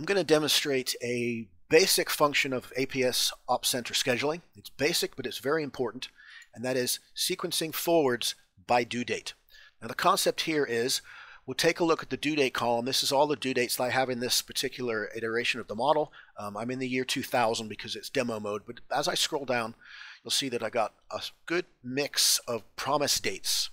I'm going to demonstrate a basic function of APS Op Center scheduling. It's basic, but it's very important, and that is sequencing forwards by due date. Now the concept here is we'll take a look at the due date column. This is all the due dates that I have in this particular iteration of the model. I'm in the year 2000 because it's demo mode, but as I scroll down, you'll see that I got a good mix of promise dates.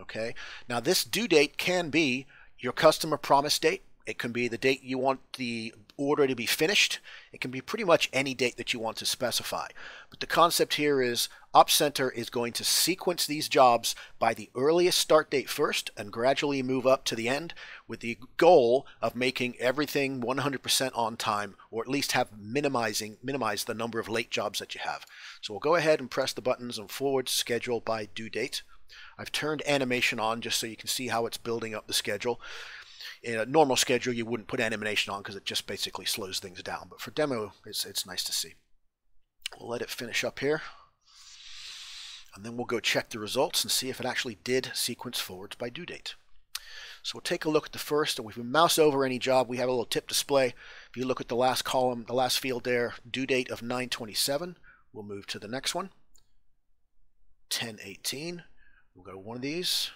Okay, now this due date can be your customer promise date. It can be the date you want the order to be finished. It can be pretty much any date that you want to specify. But the concept here is Op Center is going to sequence these jobs by the earliest start date first and gradually move up to the end with the goal of making everything 100% on time, or at least have minimize the number of late jobs that you have. So we'll go ahead and press the buttons and forward schedule by due date. I've turned animation on just so you can see how it's building up the schedule. In a normal schedule, you wouldn't put animation on because it just basically slows things down. But for demo, it's nice to see. We'll let it finish up here. And then we'll go check the results and see if it actually did sequence forwards by due date. So we'll take a look at the first, and if we mouse over any job, we have a little tip display. If you look at the last column, the last field there, due date of 9/27, we'll move to the next one. 10/18, we'll go to one of these,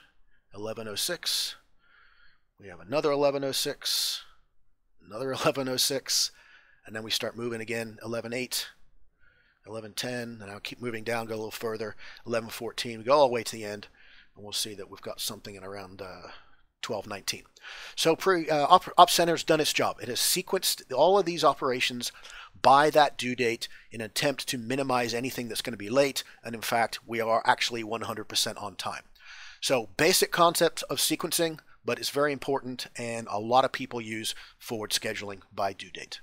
11/06. We have another 11/06, another 11/06, and then we start moving again, 11/8, 11/10, and I'll keep moving down, go a little further, 11/14, we go all the way to the end, and we'll see that we've got something in around 12/19. So Op Center's done its job. It has sequenced all of these operations by that due date in an attempt to minimize anything that's going to be late, and in fact, we are actually 100% on time. So basic concept of sequencing, but it's very important, and a lot of people use forward scheduling by due date.